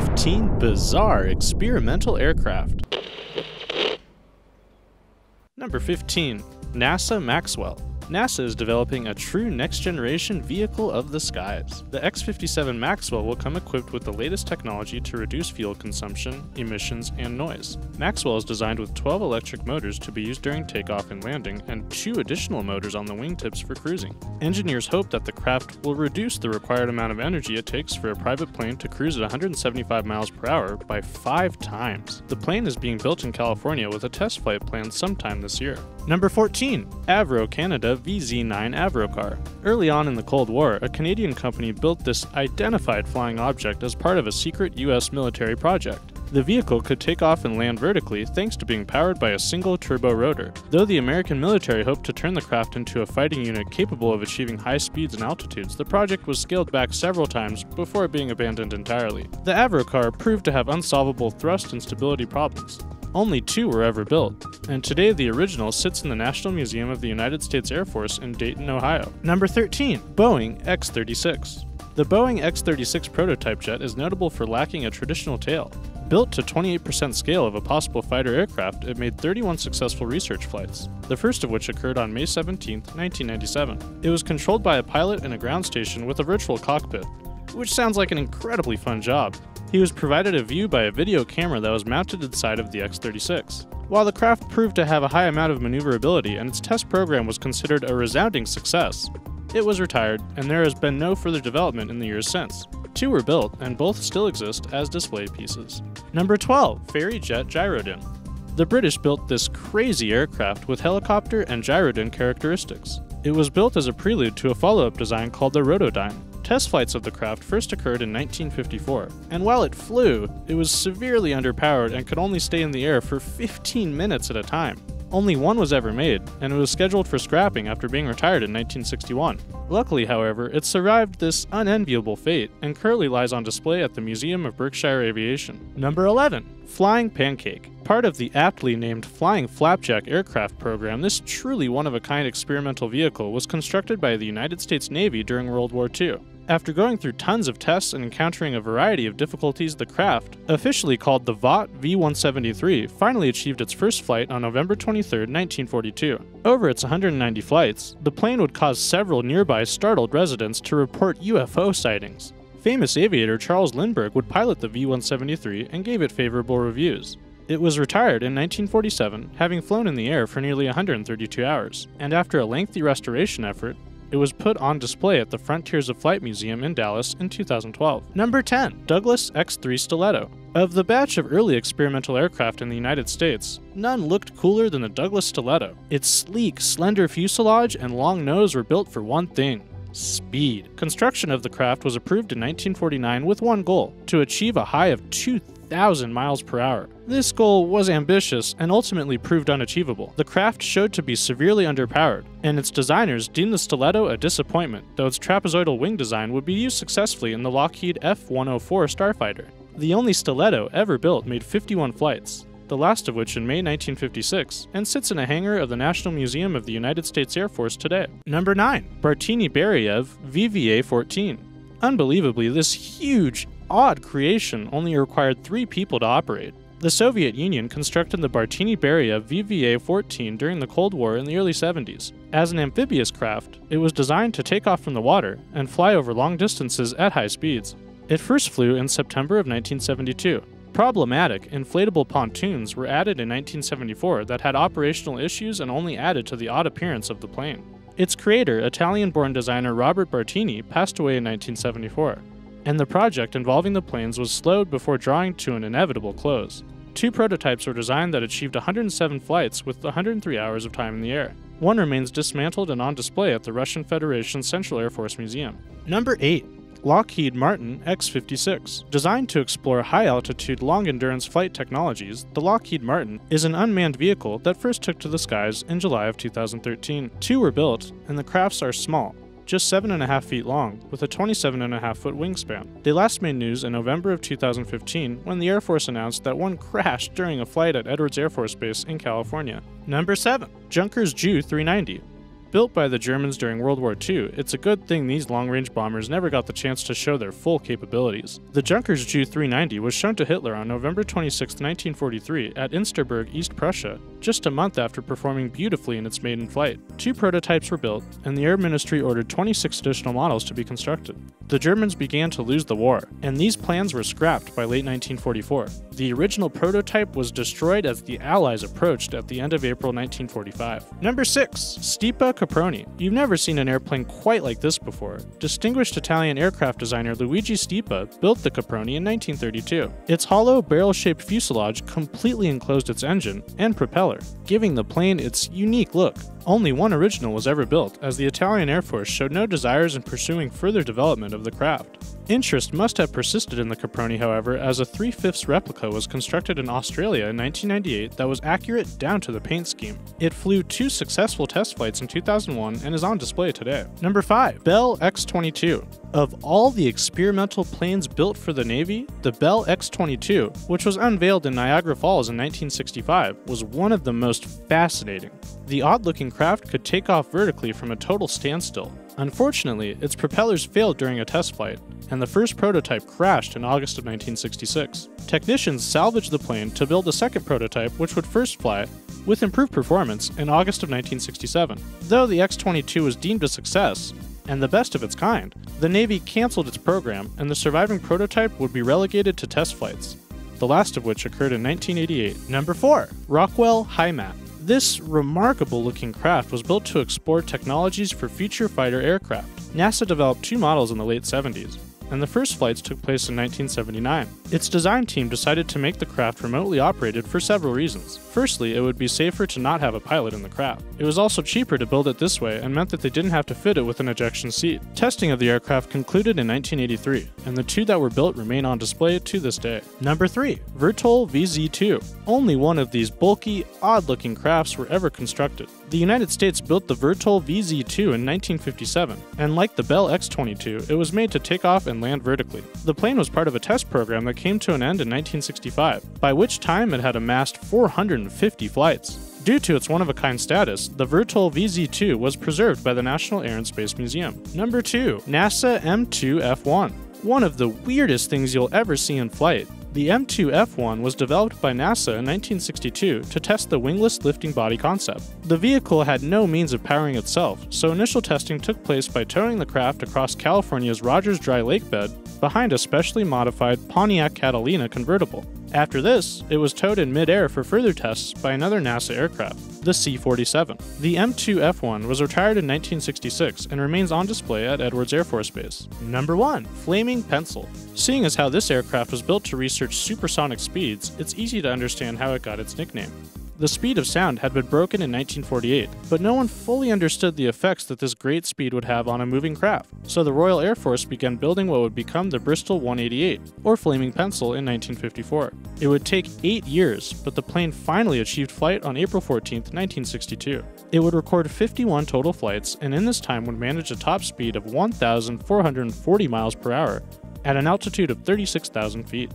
15 bizarre experimental aircraft. Number 15. NASA Maxwell. NASA is developing a true next-generation vehicle of the skies. The X-57 Maxwell will come equipped with the latest technology to reduce fuel consumption, emissions, and noise. Maxwell is designed with 12 electric motors to be used during takeoff and landing, and 2 additional motors on the wingtips for cruising. Engineers hope that the craft will reduce the required amount of energy it takes for a private plane to cruise at 175 miles per hour by 5 times. The plane is being built in California with a test flight planned sometime this year. Number 14. Avro Canada VZ9 Avrocar. Early on in the Cold War, a Canadian company built this identified flying object as part of a secret U.S. military project. The vehicle could take off and land vertically thanks to being powered by a single turbo rotor. Though the American military hoped to turn the craft into a fighting unit capable of achieving high speeds and altitudes, the project was scaled back several times before being abandoned entirely. The Avrocar proved to have unsolvable thrust and stability problems. Only 2 were ever built, and today the original sits in the National Museum of the United States Air Force in Dayton, Ohio. Number 13. Boeing X-36. The Boeing X-36 prototype jet is notable for lacking a traditional tail. Built to 28% scale of a possible fighter aircraft, it made 31 successful research flights, the first of which occurred on May 17, 1997. It was controlled by a pilot in a ground station with a virtual cockpit, which sounds like an incredibly fun job. He was provided a view by a video camera that was mounted inside of the X-36. While the craft proved to have a high amount of maneuverability and its test program was considered a resounding success, it was retired, and there has been no further development in the years since. 2 were built, and both still exist as display pieces. Number 12. Fairey Jet Gyrodyne. The British built this crazy aircraft with helicopter and gyrodyne characteristics. It was built as a prelude to a follow-up design called the Rotodyne. Test flights of the craft first occurred in 1954, and while it flew, it was severely underpowered and could only stay in the air for 15 minutes at a time. Only 1 was ever made, and it was scheduled for scrapping after being retired in 1961. Luckily, however, it survived this unenviable fate and currently lies on display at the Museum of Berkshire Aviation. Number 11. Flying Pancake. Part of the aptly named Flying Flapjack aircraft program, this truly one-of-a-kind experimental vehicle was constructed by the United States Navy during World War II. After going through tons of tests and encountering a variety of difficulties, the craft, officially called the Vought V-173, finally achieved its first flight on November 23, 1942. Over its 190 flights, the plane would cause several nearby startled residents to report UFO sightings. Famous aviator Charles Lindbergh would pilot the V-173 and gave it favorable reviews. It was retired in 1947, having flown in the air for nearly 132 hours, and after a lengthy restoration effort, it was put on display at the Frontiers of Flight Museum in Dallas in 2012. Number 10. Douglas X-3 Stiletto. Of the batch of early experimental aircraft in the United States, none looked cooler than the Douglas Stiletto. Its sleek, slender fuselage and long nose were built for one thing: speed. Construction of the craft was approved in 1949 with one goal: to achieve a high of 2,000 miles per hour. This goal was ambitious and ultimately proved unachievable. The craft showed to be severely underpowered, and its designers deemed the Stiletto a disappointment, though its trapezoidal wing design would be used successfully in the Lockheed F-104 Starfighter. The only Stiletto ever built made 51 flights, the last of which in May 1956, and sits in a hangar of the National Museum of the United States Air Force today. Number 9. Bartini Beriev VVA-14. Unbelievably, this huge, odd creation only required 3 people to operate. The Soviet Union constructed the Bartini Beriev VVA-14 during the Cold War in the early 70s. As an amphibious craft, it was designed to take off from the water and fly over long distances at high speeds. It first flew in September of 1972. Problematic, inflatable pontoons were added in 1974 that had operational issues and only added to the odd appearance of the plane. Its creator, Italian-born designer Robert Bartini, passed away in 1974, and the project involving the planes was slowed before drawing to an inevitable close. 2 prototypes were designed that achieved 107 flights with 103 hours of time in the air. One remains dismantled and on display at the Russian Federation Central Air Force Museum. Number 8. Lockheed Martin X-56. Designed to explore high-altitude, long-endurance flight technologies, the Lockheed Martin is an unmanned vehicle that first took to the skies in July of 2013. 2 were built, and the crafts are small, just 7.5 feet long, with a 27.5-foot wingspan. They last made news in November of 2015 when the Air Force announced that one crashed during a flight at Edwards Air Force Base in California. Number 7. Junkers Ju 390. Built by the Germans during World War II, it's a good thing these long-range bombers never got the chance to show their full capabilities. The Junkers Ju 390 was shown to Hitler on November 26, 1943 at Insterburg, East Prussia, just a month after performing beautifully in its maiden flight. Two prototypes were built, and the Air Ministry ordered 26 additional models to be constructed. The Germans began to lose the war, and these plans were scrapped by late 1944. The original prototype was destroyed as the Allies approached at the end of April 1945. Number 6. Stipa Caproni. You've never seen an airplane quite like this before. Distinguished Italian aircraft designer Luigi Stipa built the Caproni in 1932. Its hollow, barrel-shaped fuselage completely enclosed its engine and propeller, giving the plane its unique look. Only one original was ever built, as the Italian Air Force showed no desires in pursuing further development of the craft. Interest must have persisted in the Caproni, however, as a 3/5 replica was constructed in Australia in 1998 that was accurate down to the paint scheme. It flew two successful test flights in 2001 and is on display today. Number 5. Bell X-22. Of all the experimental planes built for the Navy, the Bell X-22, which was unveiled in Niagara Falls in 1965, was one of the most fascinating. The odd-looking craft could take off vertically from a total standstill. Unfortunately, its propellers failed during a test flight, and the first prototype crashed in August of 1966. Technicians salvaged the plane to build a second prototype which would first fly, with improved performance, in August of 1967. Though the X-22 was deemed a success, and the best of its kind, the Navy canceled its program and the surviving prototype would be relegated to test flights, the last of which occurred in 1988. Number 4. Rockwell HiMAT. This remarkable-looking craft was built to explore technologies for future fighter aircraft. NASA developed two models in the late 70s, and the first flights took place in 1979. Its design team decided to make the craft remotely operated for several reasons. Firstly, it would be safer to not have a pilot in the craft. It was also cheaper to build it this way and meant that they didn't have to fit it with an ejection seat. Testing of the aircraft concluded in 1983, and the two that were built remain on display to this day. Number 3. Vertol VZ-2. Only one of these bulky, odd-looking crafts were ever constructed. The United States built the Vertol VZ-2 in 1957, and like the Bell X-22, it was made to take off and land vertically. The plane was part of a test program that came to an end in 1965, by which time it had amassed 450 flights. Due to its one-of-a-kind status, the Vertol VZ-2 was preserved by the National Air and Space Museum. Number 2. NASA M2F1. One of the weirdest things you'll ever see in flight. The M2F1 was developed by NASA in 1962 to test the wingless lifting body concept. The vehicle had no means of powering itself, so initial testing took place by towing the craft across California's Rogers Dry Lake bed behind a specially modified Pontiac Catalina convertible. After this, it was towed in mid-air for further tests by another NASA aircraft, the C-47. The M2F1 was retired in 1966 and remains on display at Edwards Air Force Base. Number 1. Flaming Pencil. Seeing as how this aircraft was built to research supersonic speeds, it's easy to understand how it got its nickname. The speed of sound had been broken in 1948, but no one fully understood the effects that this great speed would have on a moving craft, so the Royal Air Force began building what would become the Bristol 188, or Flaming Pencil, in 1954. It would take 8 years, but the plane finally achieved flight on April 14, 1962. It would record 51 total flights, and in this time would manage a top speed of 1,440 miles per hour at an altitude of 36,000 feet.